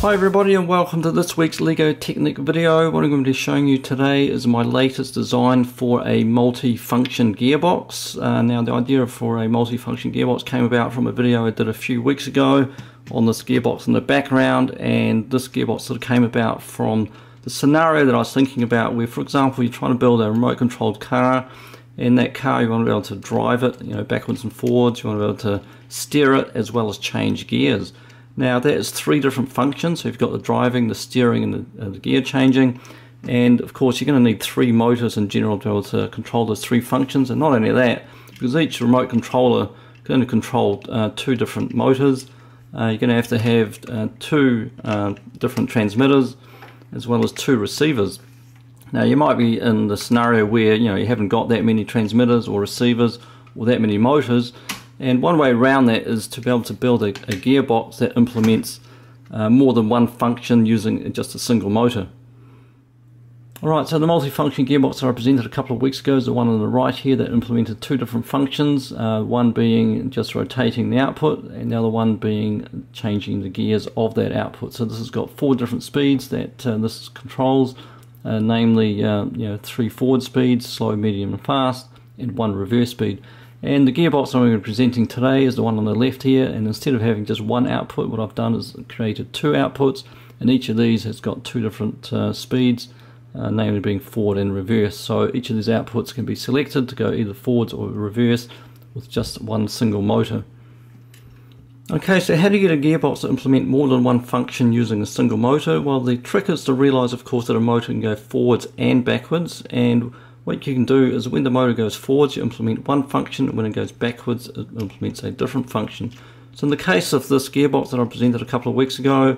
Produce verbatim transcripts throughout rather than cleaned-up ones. Hi everybody and welcome to this week's LEGO Technic video. What I'm going to be showing you today is my latest design for a multi-function gearbox. Uh, now the idea for a multi-function gearbox came about from a video I did a few weeks ago on this gearbox in the background, and this gearbox sort of came about from the scenario that I was thinking about where, for example, you're trying to build a remote controlled car, and that car you want to be able to drive it, you know, backwards and forwards, you want to be able to steer it as well as change gears. Now that is three different functions, so you've got the driving, the steering and the, and the gear changing, and of course you're going to need three motors in general to be able to control those three functions. And not only that, because each remote controller is going to control uh, two different motors, uh, you're going to have to have uh, two uh, different transmitters as well as two receivers. Now you might be in the scenario where you know you haven't got that many transmitters or receivers or that many motors. And one way around that is to be able to build a, a gearbox that implements uh, more than one function using just a single motor. Alright, so the multi-function gearbox I presented a couple of weeks ago is the one on the right here that implemented two different functions, uh, one being just rotating the output and the other one being changing the gears of that output. So this has got four different speeds that uh, this controls, uh, namely uh, you know, three forward speeds, slow, medium and fast, and one reverse speed. And the gearbox I'm going to be presenting today is the one on the left here, and instead of having just one output, what I've done is created two outputs, and each of these has got two different uh, speeds, uh, namely being forward and reverse. So each of these outputs can be selected to go either forwards or reverse with just one single motor. Okay, so how do you get a gearbox to implement more than one function using a single motor? Well, the trick is to realise, of course, that a motor can go forwards and backwards, and what you can do is when the motor goes forwards you implement one function, and when it goes backwards it implements a different function. So in the case of this gearbox that I presented a couple of weeks ago,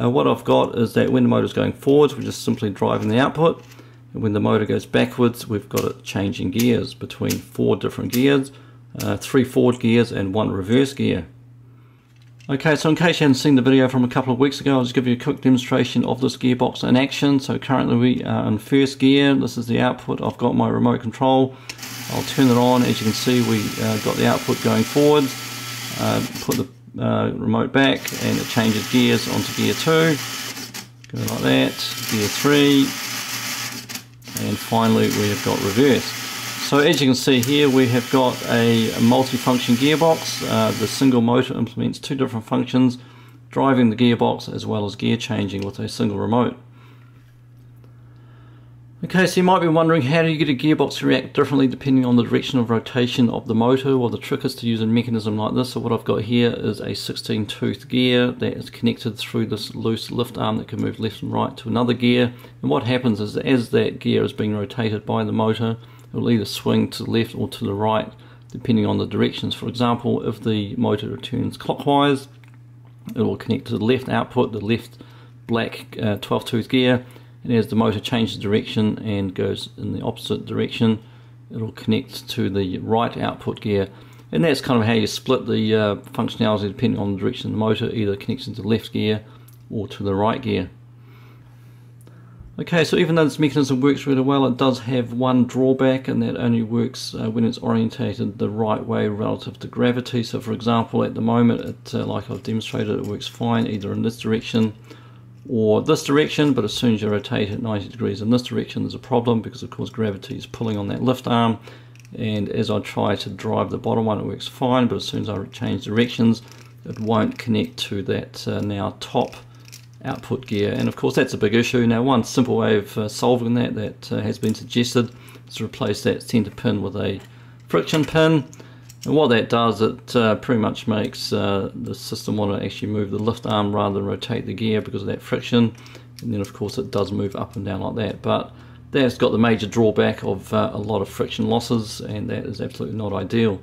uh, what I've got is that when the motor is going forwards we're just simply driving the output, and when the motor goes backwards we've got it changing gears between four different gears, uh, three forward gears and one reverse gear. Okay, so in case you haven't seen the video from a couple of weeks ago, I'll just give you a quick demonstration of this gearbox in action. So currently we are in first gear, this is the output, I've got my remote control, I'll turn it on, as you can see we uh, got the output going forwards, uh, put the uh, remote back and it changes gears onto gear two, go like that, gear three, and finally we have got reverse. So as you can see here we have got a multi-function gearbox. Uh, the single motor implements two different functions, driving the gearbox as well as gear changing with a single remote. Okay, so you might be wondering, how do you get a gearbox to react differently depending on the direction of rotation of the motor? Well, the trick is to use a mechanism like this. So what I've got here is a sixteen tooth gear that is connected through this loose lift arm that can move left and right to another gear. And what happens is that as that gear is being rotated by the motor, it will either swing to the left or to the right depending on the directions. For example, if the motor turns clockwise it will connect to the left output, the left black uh, twelve tooth gear, and as the motor changes direction and goes in the opposite direction it will connect to the right output gear. And that's kind of how you split the uh, functionality depending on the direction of the motor, either connects into the left gear or to the right gear. Okay, so even though this mechanism works really well, it does have one drawback, and that only works uh, when it's orientated the right way relative to gravity. So for example, at the moment, it, uh, like I've demonstrated, it works fine either in this direction or this direction, but as soon as you rotate it ninety degrees in this direction, there's a problem because of course gravity is pulling on that lift arm, and as I try to drive the bottom one, it works fine, but as soon as I change directions, it won't connect to that uh, now top output gear, and of course that's a big issue. Now one simple way of uh, solving that that uh, has been suggested is to replace that center pin with a friction pin, and what that does, it uh, pretty much makes uh, the system want to actually move the lift arm rather than rotate the gear because of that friction, and then of course it does move up and down like that, but that's got the major drawback of uh, a lot of friction losses, and that is absolutely not ideal.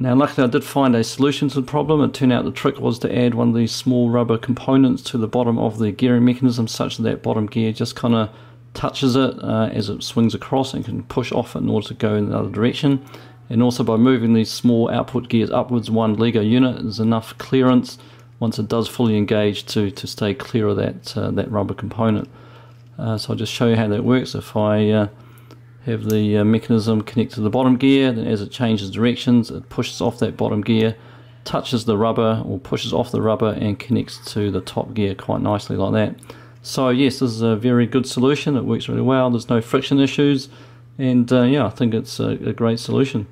Now luckily I did find a solution to the problem. It turned out the trick was to add one of these small rubber components to the bottom of the gearing mechanism such that that bottom gear just kind of touches it uh, as it swings across and can push off it in order to go in another direction. And also by moving these small output gears upwards one LEGO unit is enough clearance once it does fully engage to, to stay clear of that, uh, that rubber component. Uh, so I'll just show you how that works. If I uh, have the mechanism connected to the bottom gear, then as it changes directions it pushes off that bottom gear, touches the rubber or pushes off the rubber and connects to the top gear quite nicely like that. So yes, this is a very good solution. It works really well. There's no friction issues, and uh, yeah, I think it's a, a great solution.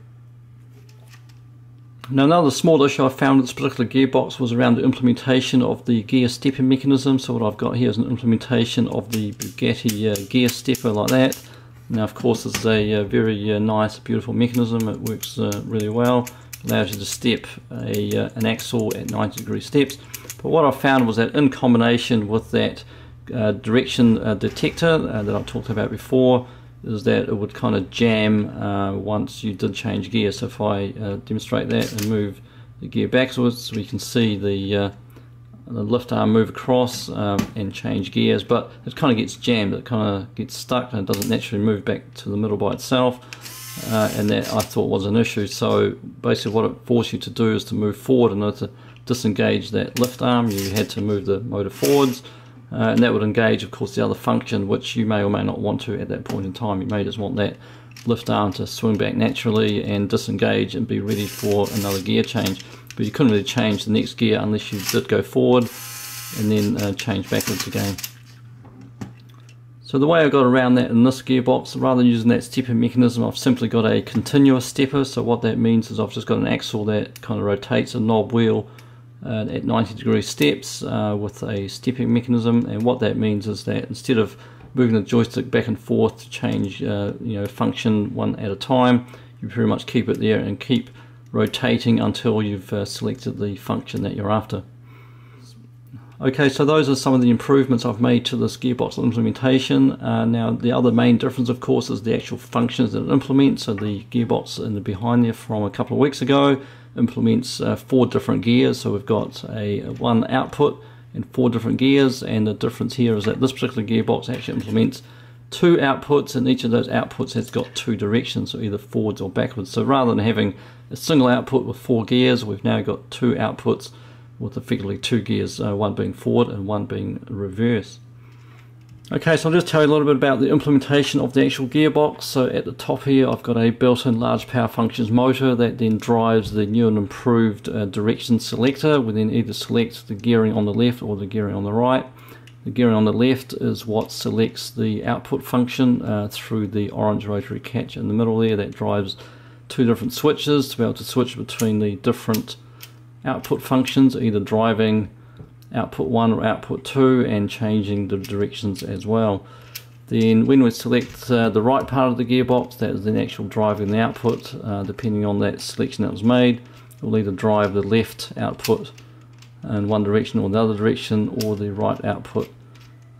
Now, another small issue I found with this particular gearbox was around the implementation of the gear stepping mechanism. So what I've got here is an implementation of the Bugatti uh, gear stepper like that. Now, of course, this is a uh, very uh, nice, beautiful mechanism. It works uh, really well. It allows you to step a, uh, an axle at ninety degree steps. But what I found was that in combination with that uh, direction uh, detector uh, that I've talked about before, is that it would kind of jam uh, once you did change gear. So if I uh, demonstrate that and move the gear backwards, we can see the, uh, the lift arm move across um, and change gears, but it kind of gets jammed, it kind of gets stuck, and it doesn't naturally move back to the middle by itself, uh, and that I thought was an issue. So basically what it forced you to do is to move forward. In order to disengage that lift arm, you had to move the motor forwards. Uh, and that would engage, of course, the other function, which you may or may not want to at that point in time. You may just want that lift arm to swing back naturally and disengage and be ready for another gear change. But you couldn't really change the next gear unless you did go forward and then uh, change backwards again. So the way I got around that in this gearbox, rather than using that stepper mechanism, I've simply got a continuous stepper. So what that means is I've just got an axle that kind of rotates a knob wheel Uh, at ninety degree steps uh, with a stepping mechanism, and what that means is that instead of moving the joystick back and forth to change uh, you know, function one at a time, you pretty much keep it there and keep rotating until you've uh, selected the function that you're after. Okay, so those are some of the improvements I've made to this gearbox implementation. Uh, now, the other main difference, of course, is the actual functions that it implements. So the gearbox in the behind there from a couple of weeks ago implements uh, four different gears. So we've got a, a one output and four different gears, and the difference here is that this particular gearbox actually implements two outputs, and each of those outputs has got two directions, so either forwards or backwards. So rather than having a single output with four gears, we've now got two outputs with effectively two gears, uh, one being forward and one being reverse. Okay, so I'll just tell you a little bit about the implementation of the actual gearbox. So at the top here, I've got a built-in large power functions motor that then drives the new and improved uh, direction selector. We then either select the gearing on the left or the gearing on the right. The gearing on the left is what selects the output function uh, through the orange rotary catch in the middle there. That drives two different switches to be able to switch between the different output functions, either driving output one or output two and changing the directions as well. Then when we select uh, the right part of the gearbox, that is the actual driving the output, uh, depending on that selection that was made, it will either drive the left output in one direction or the other direction, or the right output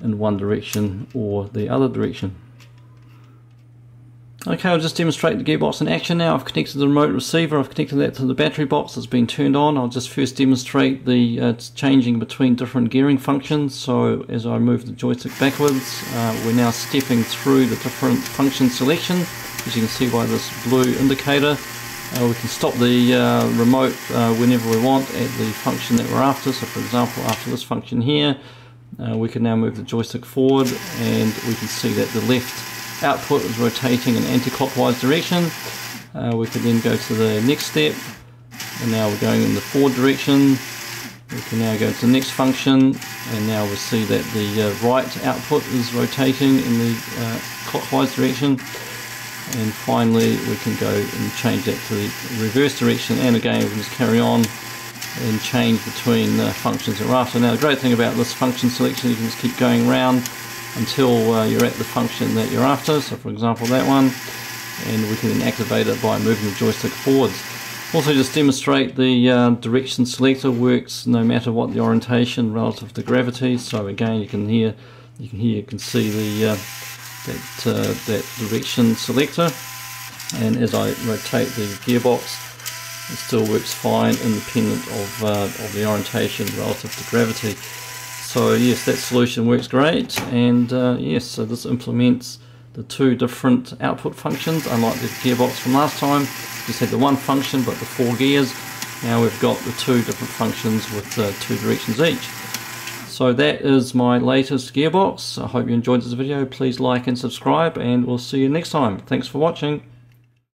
in one direction or the other direction. Okay, I'll just demonstrate the gearbox in action now. I've connected the remote receiver, I've connected that to the battery box that's been turned on. I'll just first demonstrate the uh, changing between different gearing functions. So as I move the joystick backwards, uh, we're now stepping through the different function selection, as you can see by this blue indicator. Uh, we can stop the uh, remote uh, whenever we want at the function that we're after. So for example, after this function here, uh, we can now move the joystick forward, and we can see that the left output is rotating in anti-clockwise direction. Uh, we can then go to the next step, and now we're going in the forward direction. We can now go to the next function, and now we see that the uh, right output is rotating in the uh, clockwise direction. And finally, we can go and change that to the reverse direction, and again we can just carry on and change between uh, functions that we're after. Now, the great thing about this function selection, you can just keep going around until uh, you're at the function that you're after. So for example, that one, and we can then activate it by moving the joystick forwards. Also, just demonstrate the uh, direction selector works no matter what the orientation relative to gravity. So again, you can hear, you can hear, you can see the uh, that uh, that direction selector, and as I rotate the gearbox, it still works fine, independent of uh, of the orientation relative to gravity. So yes, that solution works great, and uh, yes, so this implements the two different output functions. Unlike the gearbox from last time, just had the one function but the four gears. Now we've got the two different functions with uh, two directions each. So that is my latest gearbox. I hope you enjoyed this video. Please like and subscribe, and we'll see you next time. Thanks for watching.